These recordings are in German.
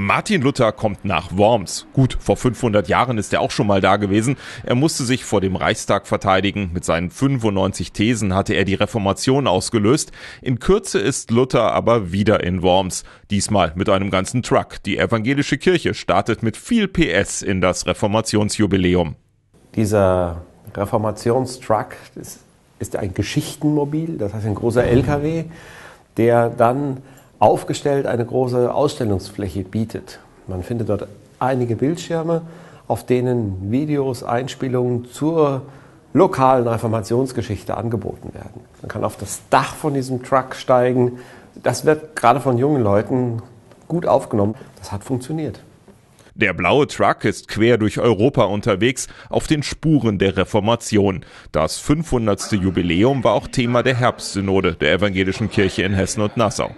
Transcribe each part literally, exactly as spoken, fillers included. Martin Luther kommt nach Worms. Gut, vor fünfhundert Jahren ist er auch schon mal da gewesen. Er musste sich vor dem Reichstag verteidigen. Mit seinen fünfundneunzig Thesen hatte er die Reformation ausgelöst. In Kürze ist Luther aber wieder in Worms. Diesmal mit einem ganzen Truck. Die Evangelische Kirche startet mit viel P S in das Reformationsjubiläum. Dieser Reformationstruck ist ein Geschichtenmobil, das heißt ein großer L K W, der dann aufgestellt eine große Ausstellungsfläche bietet. Man findet dort einige Bildschirme, auf denen Videos, Einspielungen zur lokalen Reformationsgeschichte angeboten werden. Man kann auf das Dach von diesem Truck steigen. Das wird gerade von jungen Leuten gut aufgenommen. Das hat funktioniert. Der blaue Truck ist quer durch Europa unterwegs, auf den Spuren der Reformation. Das fünfhundertste Jubiläum war auch Thema der Herbstsynode der Evangelischen Kirche in Hessen und Nassau.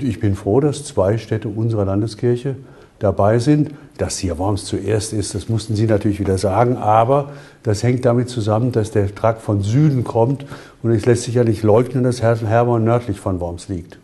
Ich bin froh, dass zwei Städte unserer Landeskirche dabei sind. Dass hier Worms zuerst ist, das mussten Sie natürlich wieder sagen, aber das hängt damit zusammen, dass der Truck von Süden kommt und es lässt sich ja nicht leugnen, dass Herborn nördlich von Worms liegt.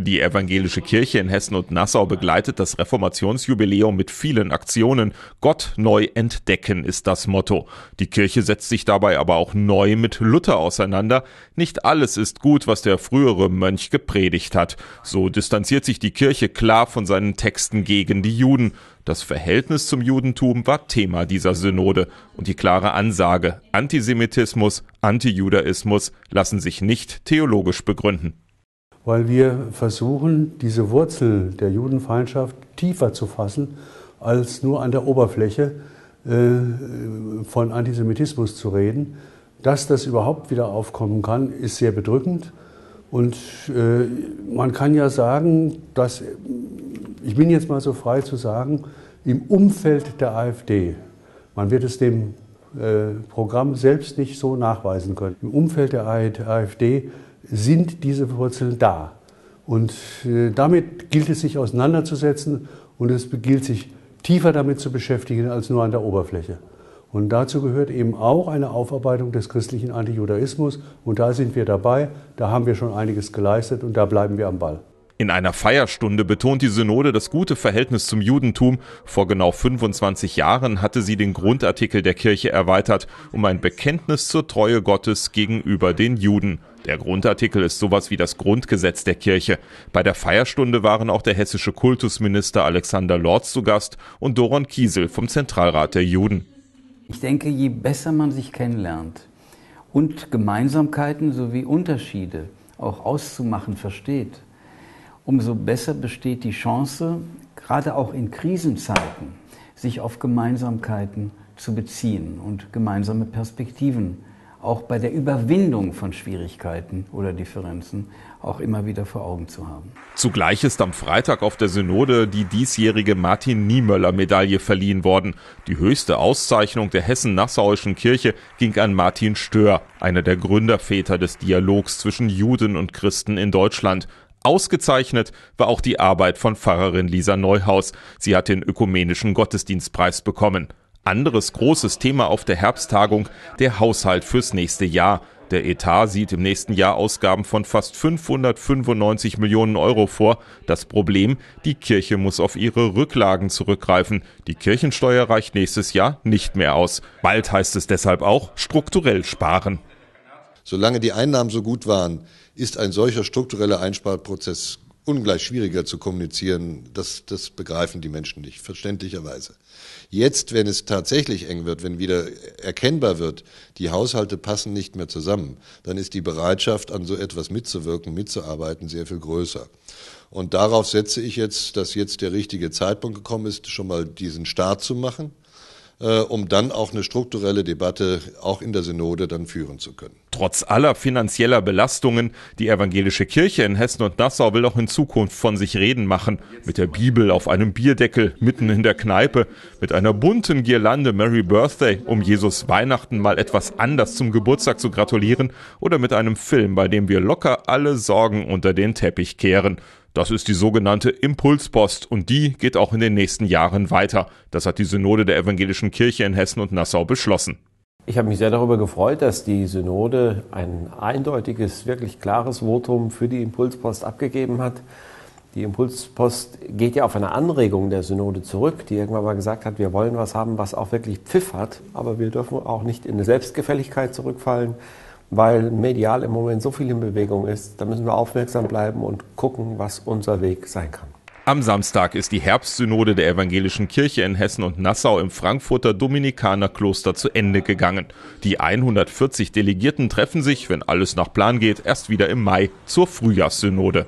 Die Evangelische Kirche in Hessen und Nassau begleitet das Reformationsjubiläum mit vielen Aktionen. Gott neu entdecken ist das Motto. Die Kirche setzt sich dabei aber auch neu mit Luther auseinander. Nicht alles ist gut, was der frühere Mönch gepredigt hat. So distanziert sich die Kirche klar von seinen Texten gegen die Juden. Das Verhältnis zum Judentum war Thema dieser Synode. Und die klare Ansage: Antisemitismus, Antijudaismus lassen sich nicht theologisch begründen. Weil wir versuchen, diese Wurzel der Judenfeindschaft tiefer zu fassen, als nur an der Oberfläche äh, von Antisemitismus zu reden. Dass das überhaupt wieder aufkommen kann, ist sehr bedrückend. Und äh, man kann ja sagen, dass, ich bin jetzt mal so frei zu sagen, im Umfeld der AfD, man wird es dem äh, Programm selbst nicht so nachweisen können, im Umfeld der AfD sind diese Wurzeln da. Und äh, damit gilt es, sich auseinanderzusetzen und es gilt, sich tiefer damit zu beschäftigen als nur an der Oberfläche. Und dazu gehört eben auch eine Aufarbeitung des christlichen Antijudaismus. Und da sind wir dabei, da haben wir schon einiges geleistet und da bleiben wir am Ball. In einer Feierstunde betont die Synode das gute Verhältnis zum Judentum. Vor genau fünfundzwanzig Jahren hatte sie den Grundartikel der Kirche erweitert um ein Bekenntnis zur Treue Gottes gegenüber den Juden. Der Grundartikel ist sowas wie das Grundgesetz der Kirche. Bei der Feierstunde waren auch der hessische Kultusminister Alexander Lorz zu Gast und Doron Kiesel vom Zentralrat der Juden. Ich denke, je besser man sich kennenlernt und Gemeinsamkeiten sowie Unterschiede auch auszumachen versteht, umso besser besteht die Chance, gerade auch in Krisenzeiten, sich auf Gemeinsamkeiten zu beziehen und gemeinsame Perspektiven auch bei der Überwindung von Schwierigkeiten oder Differenzen auch immer wieder vor Augen zu haben. Zugleich ist am Freitag auf der Synode die diesjährige Martin-Niemöller-Medaille verliehen worden. Die höchste Auszeichnung der hessen-nassauischen Kirche ging an Martin Stör, einer der Gründerväter des Dialogs zwischen Juden und Christen in Deutschland. Ausgezeichnet war auch die Arbeit von Pfarrerin Lisa Neuhaus. Sie hat den Ökumenischen Gottesdienstpreis bekommen. Anderes großes Thema auf der Herbsttagung: der Haushalt fürs nächste Jahr. Der Etat sieht im nächsten Jahr Ausgaben von fast fünfhundertfünfundneunzig Millionen Euro vor. Das Problem: die Kirche muss auf ihre Rücklagen zurückgreifen. Die Kirchensteuer reicht nächstes Jahr nicht mehr aus. Bald heißt es deshalb auch strukturell sparen. Solange die Einnahmen so gut waren, ist ein solcher struktureller Einsparprozess ungleich schwieriger zu kommunizieren. Das, das begreifen die Menschen nicht, verständlicherweise. Jetzt, wenn es tatsächlich eng wird, wenn wieder erkennbar wird, die Haushalte passen nicht mehr zusammen, dann ist die Bereitschaft, an so etwas mitzuwirken, mitzuarbeiten, sehr viel größer. Und darauf setze ich jetzt, dass jetzt der richtige Zeitpunkt gekommen ist, schon mal diesen Start zu machen, um dann auch eine strukturelle Debatte auch in der Synode dann führen zu können. Trotz aller finanzieller Belastungen, die Evangelische Kirche in Hessen und Nassau will auch in Zukunft von sich reden machen. Mit der Bibel auf einem Bierdeckel mitten in der Kneipe, mit einer bunten Girlande Merry Birthday, um Jesus Weihnachten mal etwas anders zum Geburtstag zu gratulieren, oder mit einem Film, bei dem wir locker alle Sorgen unter den Teppich kehren. Das ist die sogenannte Impulspost und die geht auch in den nächsten Jahren weiter. Das hat die Synode der Evangelischen Kirche in Hessen und Nassau beschlossen. Ich habe mich sehr darüber gefreut, dass die Synode ein eindeutiges, wirklich klares Votum für die Impulspost abgegeben hat. Die Impulspost geht ja auf eine Anregung der Synode zurück, die irgendwann mal gesagt hat, wir wollen was haben, was auch wirklich Pfiff hat, aber wir dürfen auch nicht in eine Selbstgefälligkeit zurückfallen, weil medial im Moment so viel in Bewegung ist. Da müssen wir aufmerksam bleiben und gucken, was unser Weg sein kann. Am Samstag ist die Herbstsynode der Evangelischen Kirche in Hessen und Nassau im Frankfurter Dominikanerkloster zu Ende gegangen. Die hundertvierzig Delegierten treffen sich, wenn alles nach Plan geht, erst wieder im Mai zur Frühjahrssynode.